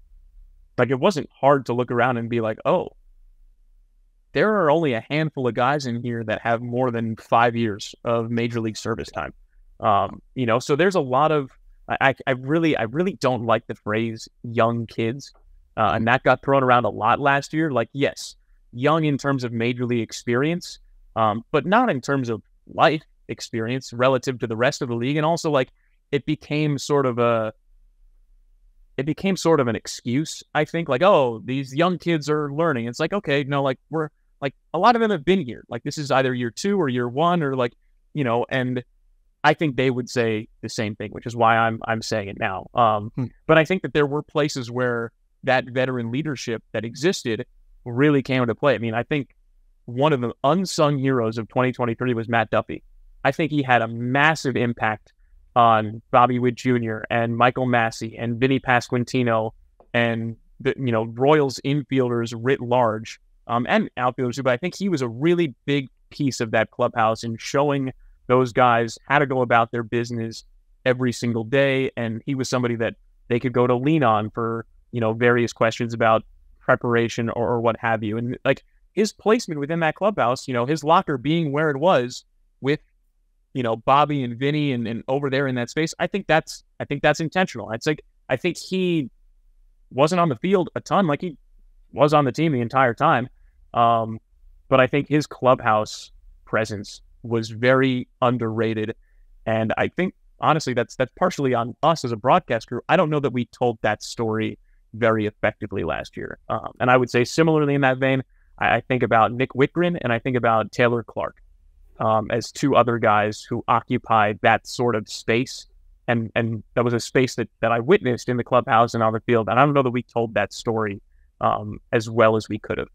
like, it wasn't hard to look around and be like, oh, there are only a handful of guys in here that have more than five years of Major League service time. Um, you know, so there's a lot of, I, I really, I really don't like the phrase young kids. Uh, and that got thrown around a lot last year. Like, yes, young in terms of major league experience, um, but not in terms of life experience relative to the rest of the league. And also, like, it became sort of a, it became sort of an excuse, I think. Like, oh, these young kids are learning. It's like, okay, no, like, we're, like, a lot of them have been here. Like, this is either year two or year one, or, like, you know, and I think they would say the same thing, which is why I'm I'm saying it now. Um, hmm. But I think that there were places where that veteran leadership that existed really came into play. I mean, I think one of the unsung heroes of twenty twenty-three was Matt Duffy. I think he had a massive impact on Bobby Witt Junior and Michael Massey and Vinny Pasquantino and the, you know, Royals infielders writ large, um, and outfielders too. But I think he was a really big piece of that clubhouse in showing those guys how to go about their business every single day. And he was somebody that they could go to lean on for, you know, various questions about preparation or, or what have you. And, like, his placement within that clubhouse, you know, his locker being where it was with, you know, Bobby and Vinny and, and over there in that space, I think that's, I think that's intentional. It's like, I think he wasn't on the field a ton. Like, he was on the team the entire time. Um, but I think his clubhouse presence was very underrated, and I think, honestly, that's that's partially on us as a broadcast crew. I don't know that we told that story very effectively last year. Um, and I would say, similarly in that vein, I, I think about Nick Whitgren and I think about Taylor Clark um, as two other guys who occupied that sort of space, and and that was a space that that I witnessed in the clubhouse and on the field. And I don't know that we told that story um, as well as we could have.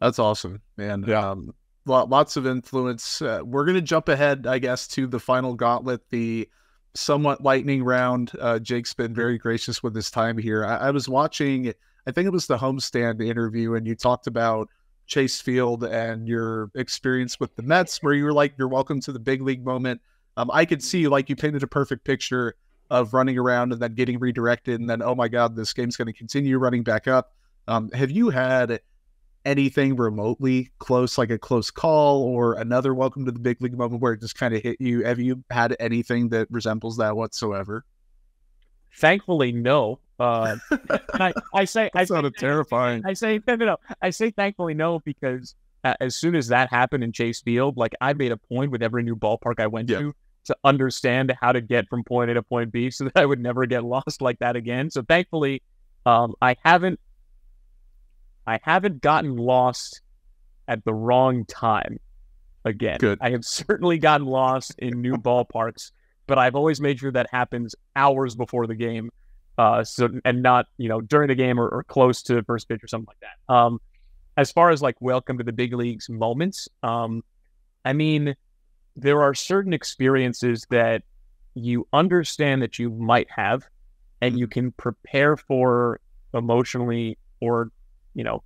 That's awesome, man. Yeah. Um, Lots of influence. Uh, we're going to jump ahead, I guess, to the final gauntlet, the somewhat lightning round. Uh, Jake's been very gracious with his time here. I, I was watching, I think it was the homestand interview, and you talked about Chase Field and your experience with the Mets, where you were like, you're welcome to the big league moment. Um, I could see, like, you painted a perfect picture of running around and then getting redirected, and then, oh my God, this game's going to continue running back up. Um, have you had anything remotely close, like a close call or another welcome to the big league moment where it just kind of hit you? Have you had anything that resembles that whatsoever? Thankfully, no. Uh, I, I say, I sounded terrifying. I say, no, no, no. I say, thankfully, no, because as soon as that happened in Chase Field, like, I made a point with every new ballpark I went yeah. to to understand how to get from point A to point B so that I would never get lost like that again. So thankfully, um, I haven't, I haven't gotten lost at the wrong time again. Good. I have certainly gotten lost in new ballparks, but I've always made sure that happens hours before the game, uh, so and not you know during the game or, or close to first pitch or something like that. Um, as far as like welcome to the big leagues moments, um, I mean, there are certain experiences that you understand that you might have, and you can prepare for emotionally or you know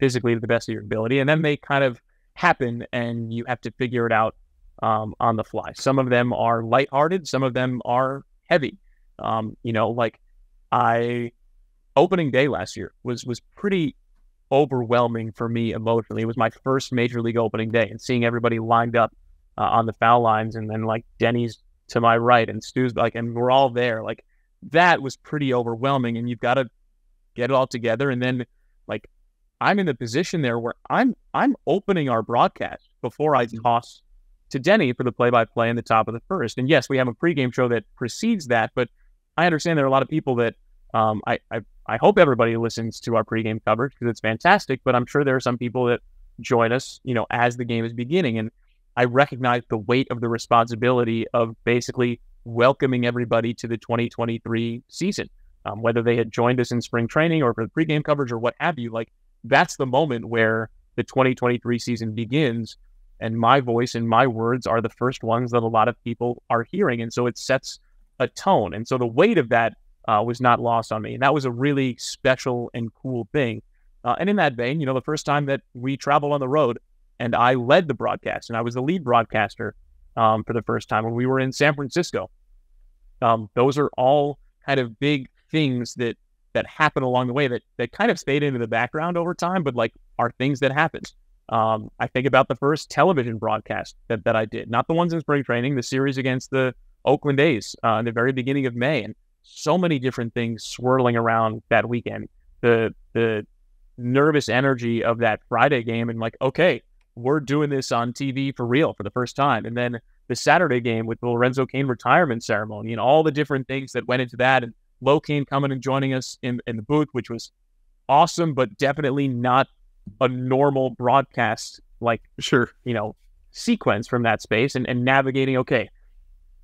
physically to the best of your ability, and then they kind of happen, and you have to figure it out um, on the fly. Some of them are lighthearted, some of them are heavy. Um, you know, like I opening day last year was was pretty overwhelming for me emotionally. It was my first major league opening day, and seeing everybody lined up uh, on the foul lines, and then like Denny's to my right and Stu's like, and we're all there. Like that was pretty overwhelming, and you've got to get it all together, and then like. I'm in the position there where I'm I'm opening our broadcast before I toss to Denny for the play-by-play in the top of the first. And yes, we have a pregame show that precedes that, but I understand there are a lot of people that um, I, I I hope everybody listens to our pregame coverage because it's fantastic. But I'm sure there are some people that join us, you know, as the game is beginning. And I recognize the weight of the responsibility of basically welcoming everybody to the twenty twenty-three season, um, whether they had joined us in spring training or for the pregame coverage or what have you. Like. That's the moment where the twenty twenty-three season begins, and my voice and my words are the first ones that a lot of people are hearing. And so it sets a tone. And so the weight of that uh, was not lost on me. And that was a really special and cool thing. Uh, and in that vein, you know, the first time that we traveled on the road and I led the broadcast and I was the lead broadcaster um, for the first time when we were in San Francisco. Um, those are all kind of big things that that happened along the way that, that kind of stayed into the background over time, but like are things that happened. Um, I think about the first television broadcast that, that I did, not the ones in spring training, the series against the Oakland A's uh, in the very beginning of May, and so many different things swirling around that weekend. The, the nervous energy of that Friday game and like, okay, we're doing this on T V for real for the first time. And then the Saturday game with the Lorenzo Cain retirement ceremony and all the different things that went into that. And Locaine coming and joining us in, in the booth, which was awesome, but definitely not a normal broadcast, like, sure, you know, sequence from that space and, and navigating, okay,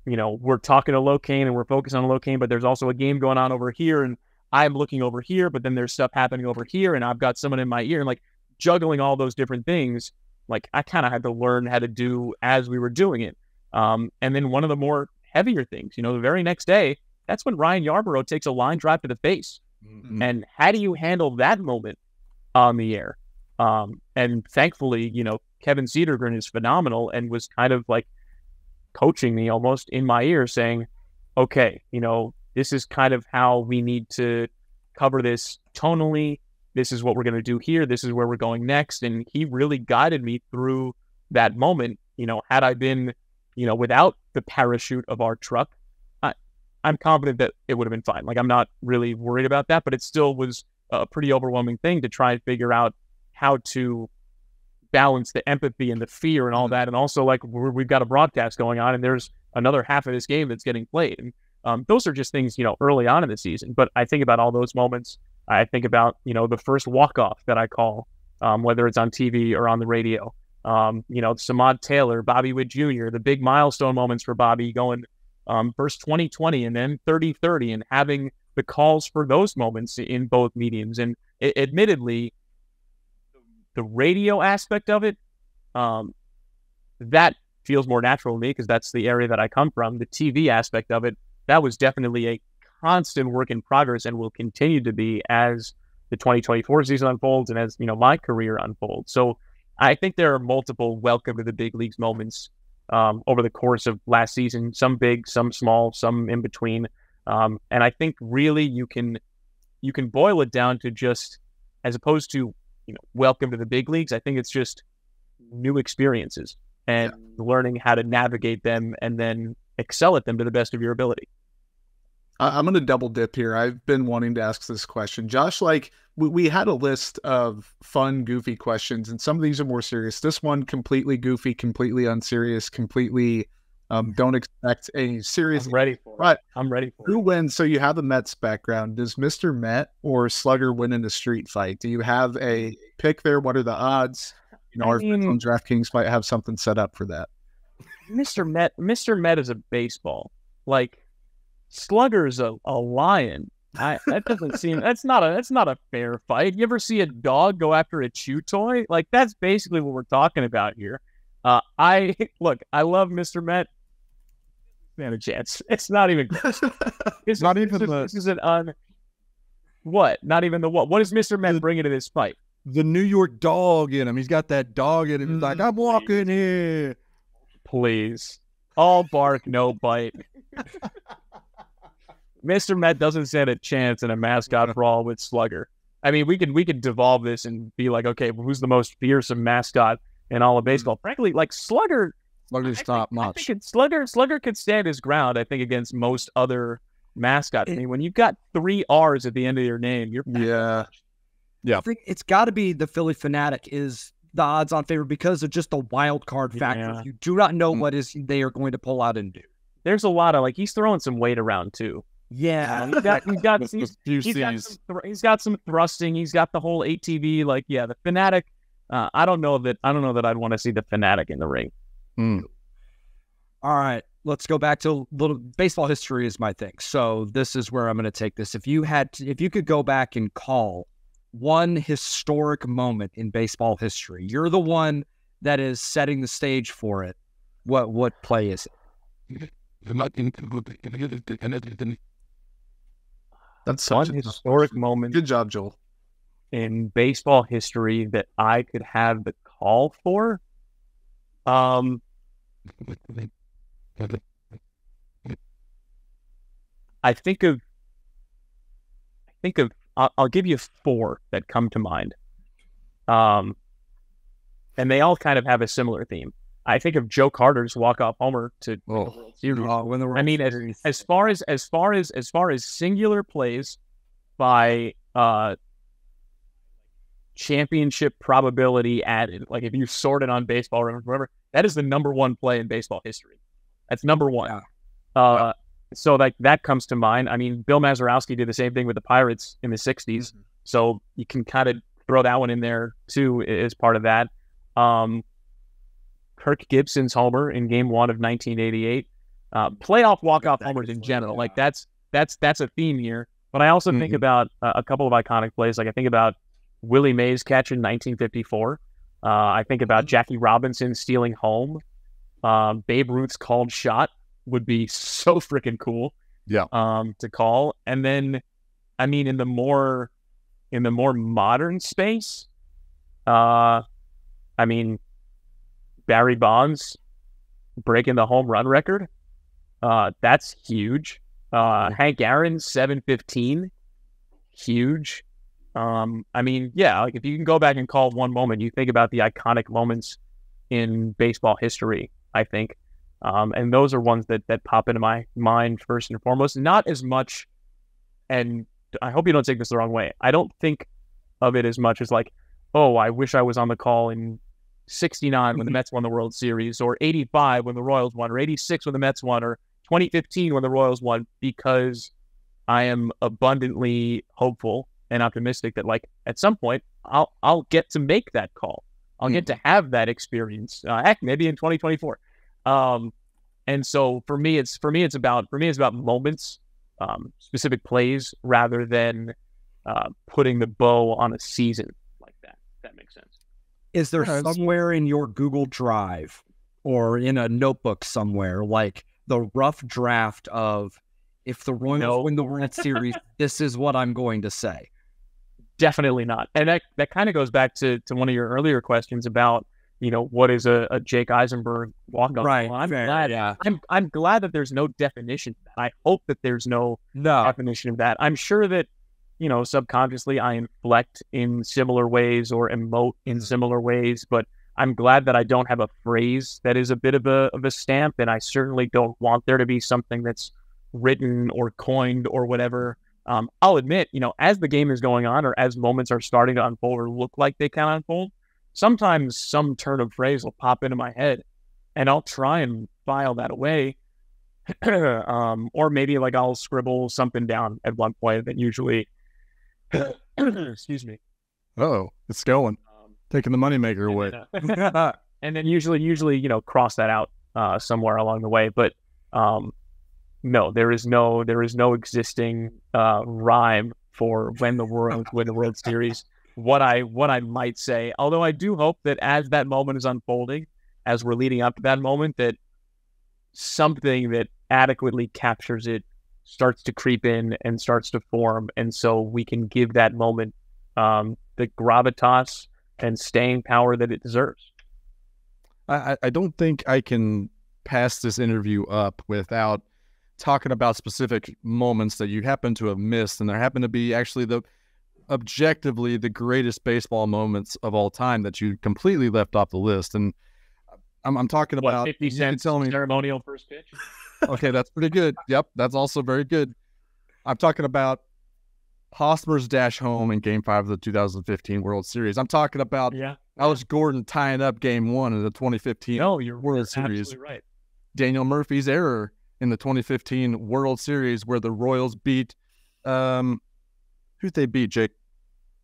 you know, we're talking to Locaine and we're focused on Locaine, but there's also a game going on over here and I'm looking over here, but then there's stuff happening over here and I've got someone in my ear and like juggling all those different things. Like I kind of had to learn how to do as we were doing it. Um, and then one of the more heavier things, you know, the very next day, that's when Ryan Yarbrough takes a line drive to the face. Mm-hmm. And how do you handle that moment on the air? Um, and thankfully, you know, Kevin Cedergren is phenomenal and was kind of like coaching me almost in my ear saying, okay, you know, this is kind of how we need to cover this tonally. This is what we're going to do here. This is where we're going next. And he really guided me through that moment. You know, had I been, you know, without the parachute of our truck, I'm confident that it would have been fine. Like, I'm not really worried about that, but it still was a pretty overwhelming thing to try and figure out how to balance the empathy and the fear and all that. And also, like, we're, we've got a broadcast going on, and there's another half of this game that's getting played. And um, those are just things, you know, early on in the season. But I think about all those moments. I think about, you know, the first walk-off that I call, um, whether it's on T V or on the radio. Um, you know, Samad Taylor, Bobby Witt Junior, the big milestone moments for Bobby going – Um, first twenty twenty and then thirty thirty and having the calls for those moments in both mediums. And it, admittedly, the radio aspect of it, um, that feels more natural to me because that's the area that I come from. The T V aspect of it, that was definitely a constant work in progress and will continue to be as the twenty twenty-four season unfolds and as, you know, my career unfolds. So I think there are multiple welcome to the big leagues moments Um, over the course of last season, some big, some small, some in between. Um, and I think really you can you can boil it down to just, as opposed to, you know, welcome to the big leagues, I think it's just new experiences and yeah. learning how to navigate them and then excel at them to the best of your ability. I'm going to double dip here. I've been wanting to ask this question. Josh, like we, we had a list of fun, goofy questions, and some of these are more serious. This one, completely goofy, completely unserious, completely um, don't expect a serious. I'm ready for but it. I'm ready for who it. Who wins? So you have a Mets background. Does Mister Met or Slugger win in a street fight? Do you have a pick there? What are the odds? You know, I our mean, DraftKings might have something set up for that. Mister Met, Mister Met is a baseball. Like, Slugger is a, a lion. I, that doesn't seem. That's not a. That's not a fair fight. You ever see a dog go after a chew toy? Like, that's basically what we're talking about here. Uh, I look. I love Mister Met. Man, a chance. It's not even. It's not even. This, the, this is an un. What? Not even the what? What does Mister Met bring into this fight? The New York dog in him. He's got that dog in him. He's mm, like, I'm walking please. here. Please, all bark, no bite. Mister Met doesn't stand a chance in a mascot brawl with Slugger. I mean, we could we could devolve this and be like, okay, well, who's the most fearsome mascot in all of baseball? Mm-hmm. Frankly, like Slugger, Slugger's top notch. I think Slugger Slugger could stand his ground, I think, against most other mascots. It, I mean, when you've got three R's at the end of your name, you're yeah, yeah. I think it's got to be the Philly Fanatic is the odds on favor because of just the wild card factor. Yeah. You do not know mm-hmm. what is they are going to pull out and do. There's a lot of like he's throwing some weight around too. Yeah, he's got, he's got, he's, he's, got some thr he's got some thrusting. He's got the whole A T V. Like, yeah, the Fanatic. Uh, I don't know that. I don't know that I'd want to see the Fanatic in the ring. Mm. All right, let's go back to a little baseball history is my thing. So this is where I'm going to take this. If you had, to, if you could go back and call one historic moment in baseball history, you're the one that is setting the stage for it. What what play is it? That's such one historic moment. Good job, Joel. In baseball history that I could have the call for. Um, I think of, I think of, I'll, I'll give you four that come to mind. Um, and they all kind of have a similar theme. I think of Joe Carter's walk-off homer to oh, the World Series. Oh, win the World I mean, as, as far as as far as as far as singular plays by uh, championship probability added, like if you sort it on baseball, remember that is the number one play in baseball history. That's number one. Yeah. Uh, yeah. So like that comes to mind. I mean, Bill Mazeroski did the same thing with the Pirates in the sixties, mm-hmm. so you can kind of throw that one in there too as part of that. Um, Kirk Gibson's homer in Game One of nineteen eighty-eight, uh, playoff walk-off homers in general, like that's that's that's a theme here. But I also mm-hmm. think about uh, a couple of iconic plays. Like I think about Willie Mays' catch in nineteen fifty-four. Uh, I think about Jackie Robinson stealing home. Um, Babe Ruth's called shot would be so freaking cool. Yeah. Um, to call, and then, I mean, in the more in the more modern space, uh, I mean. Barry Bonds breaking the home run record. Uh, that's huge. Uh, Hank Aaron, seven fifteen. Huge. Um, I mean, yeah, like if you can go back and call one moment, you think about the iconic moments in baseball history, I think. Um, and those are ones that, that pop into my mind first and foremost. Not as much, and I hope you don't take this the wrong way. I don't think of it as much as like, oh, I wish I was on the call in sixty-nine when the Mets won the World Series, or eighty-five when the Royals won, or eighty-six when the Mets won, or twenty fifteen when the Royals won, because I am abundantly hopeful and optimistic that, like, at some point, I'll I'll get to make that call. I'll mm. get to have that experience. Uh, heck, maybe in twenty twenty-four. Um, and so for me, it's for me, it's about for me, it's about moments, um, specific plays, rather than uh, putting the bow on a season like that. If that makes sense. Is there somewhere in your Google Drive or in a notebook somewhere, like the rough draft of if the Royals no. win the World Series, this is what I'm going to say? Definitely not. And that, that kind of goes back to, to one of your earlier questions about, you know, what is a, a Jake Eisenberg walk-off? Right. Well, I'm, fair, glad, yeah. I'm, I'm glad that there's no definition of that. I hope that there's no, no definition of that. I'm sure that, you know, subconsciously I inflect in similar ways or emote in similar ways, but I'm glad that I don't have a phrase that is a bit of a, of a stamp, and I certainly don't want there to be something that's written or coined or whatever. Um, I'll admit, you know, as the game is going on or as moments are starting to unfold or look like they can unfold, sometimes some turn of phrase will pop into my head and I'll try and file that away. um, or maybe like I'll scribble something down at one point that usually, excuse me. Oh, it's going, um, taking the moneymaker away. Then, uh, and then usually, usually, you know, cross that out uh, somewhere along the way. But um, no, there is no, there is no existing uh, rhyme for when the world, when the World Series, what I, what I might say. Although I do hope that as that moment is unfolding, as we're leading up to that moment, that something that adequately captures it starts to creep in and starts to form. And so we can give that moment um, the gravitas and staying power that it deserves. I, I don't think I can pass this interview up without talking about specific moments that you happen to have missed. And there happen to be actually the objectively the greatest baseball moments of all time that you completely left off the list. And I'm, I'm talking what, about fifty cent ceremonial first pitch. Okay, that's pretty good. Yep, that's also very good. I'm talking about Hosmer's dash home in Game Five of the two thousand fifteen World Series. I'm talking about yeah. Alex Gordon tying up Game One of the twenty fifteen no, you're, World you're Series. Right. Daniel Murphy's error in the twenty fifteen World Series, where the Royals beat um, who'd they beat, Jake?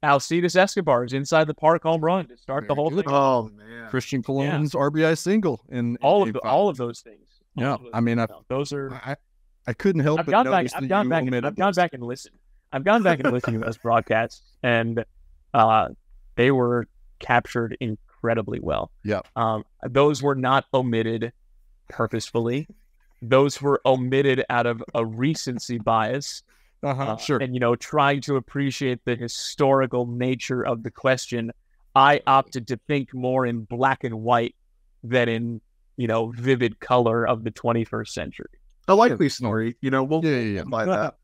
Alcides Escobar's inside the park home run to start Very the whole good. thing. Oh man, Christian Colon's yeah. R B I single in all of the, all of those things. All yeah, those I mean, I've, those are I, I couldn't help. I've but gone back. I've gone back. And, I've gone back and listened. I've gone back and listened to those broadcasts, and uh, they were captured incredibly well. Yeah, um, those were not omitted purposefully. Those were omitted out of a recency bias. Uh-huh, uh, sure. And, you know, trying to appreciate the historical nature of the question, I opted to think more in black and white than in, you know, vivid color of the twenty-first century. A likely story. You know, we'll yeah, yeah, yeah. buy that.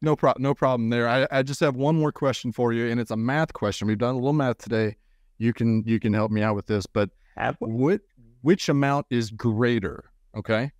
no, pro- no problem there. I, I just have one more question for you, and it's a math question. We've done a little math today. You can you can help me out with this, but what, which amount is greater, okay?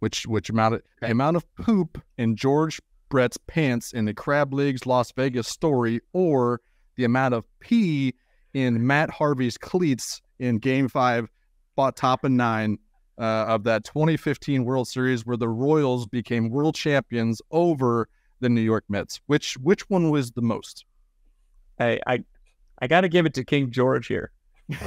Which, which amount of, okay. amount of poop in George Brett's pants in the Crab League's Las Vegas story, or the amount of pee in Matt Harvey's cleats in Game Five, bought top and nine uh, of that twenty fifteen World Series, where the Royals became world champions over the New York Mets. Which which one was the most? Hey, I I got to give it to King George here.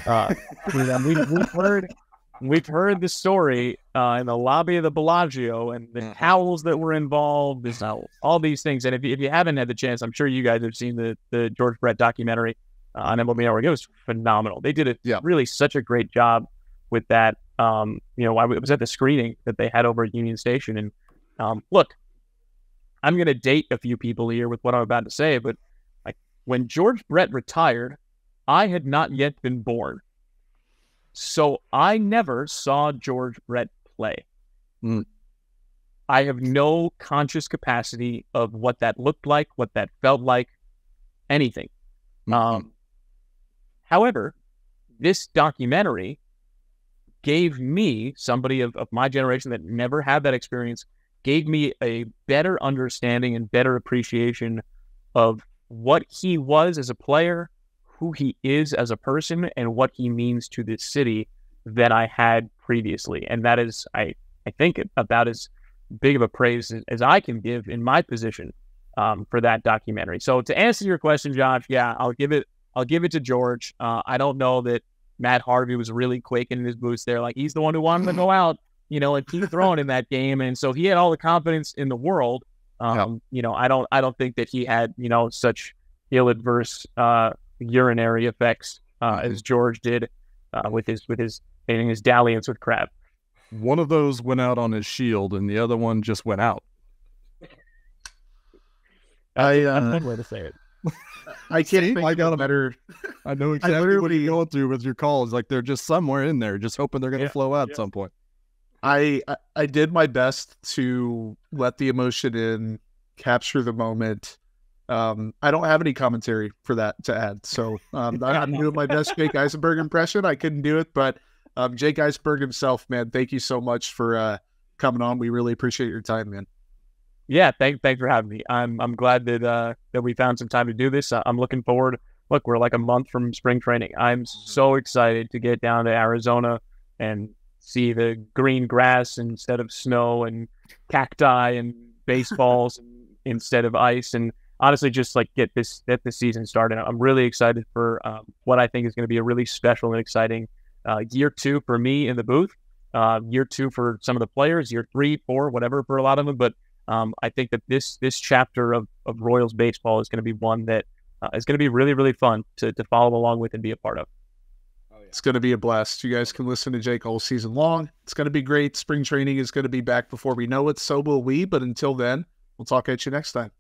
Uh, we, we've heard we've heard the story. Uh, in the lobby of the Bellagio and the mm-hmm. towels that were involved, this, all these things. And if you, if you haven't had the chance, I'm sure you guys have seen the the George Brett documentary uh, on M L B Network. It was phenomenal. They did a, yeah. really such a great job with that. Um, you know, I was at the screening that they had over at Union Station. And um, look, I'm going to date a few people here with what I'm about to say, but like when George Brett retired, I had not yet been born. So I never saw George Brett play. Mm. I have no conscious capacity of what that looked like, what that felt like, anything. Mm-hmm. Um, however, this documentary gave me, somebody of, of my generation that never had that experience, gave me a better understanding and better appreciation of what he was as a player, who he is as a person, and what he means to this city that I had previously. And that is, I, I think, about as big of a praise as, as I can give in my position um, for that documentary. So to answer your question, Josh, yeah, I'll give it I'll give it to George. Uh, I don't know that Matt Harvey was really quaking in his boots there. Like, he's the one who wanted to go out, you know, and keep throwing in that game. And so he had all the confidence in the world. Um, yeah. You know, I don't I don't think that he had, you know, such ill-adverse uh, urinary effects uh, as George did uh, with his with his in his dalliance with Crab. One of those went out on his shield, and the other one just went out. I uh, that's a way to say it. I can't See, think I got a better. I know exactly I literally... what you're going through with your calls. Like, they're just somewhere in there, just hoping they're going to yeah, flow out yeah. at some point. I, I I did my best to let the emotion in, capture the moment. Um, I don't have any commentary for that to add, so um, I'm doing my best Jake Eisenberg impression. I couldn't do it, but um, Jake Eisenberg himself, man, thank you so much for uh, coming on. We really appreciate your time, man. Yeah, thank, thanks for having me. I'm I'm glad that uh, that we found some time to do this. I'm looking forward. Look, we're like a month from spring training. I'm so excited to get down to Arizona and see the green grass instead of snow and cacti and baseballs instead of ice, and honestly just like get this get this season started. I'm really excited for um, what I think is going to be a really special and exciting uh, year two for me in the booth. Uh, year two for some of the players, year three, four, whatever for a lot of them. But um, I think that this this chapter of, of Royals baseball is going to be one that uh, is going to be really, really fun to, to follow along with and be a part of. Oh, yeah. It's going to be a blast. You guys can listen to Jake all season long. It's going to be great. Spring training is going to be back before we know it. So will we. But until then, we'll talk at you next time.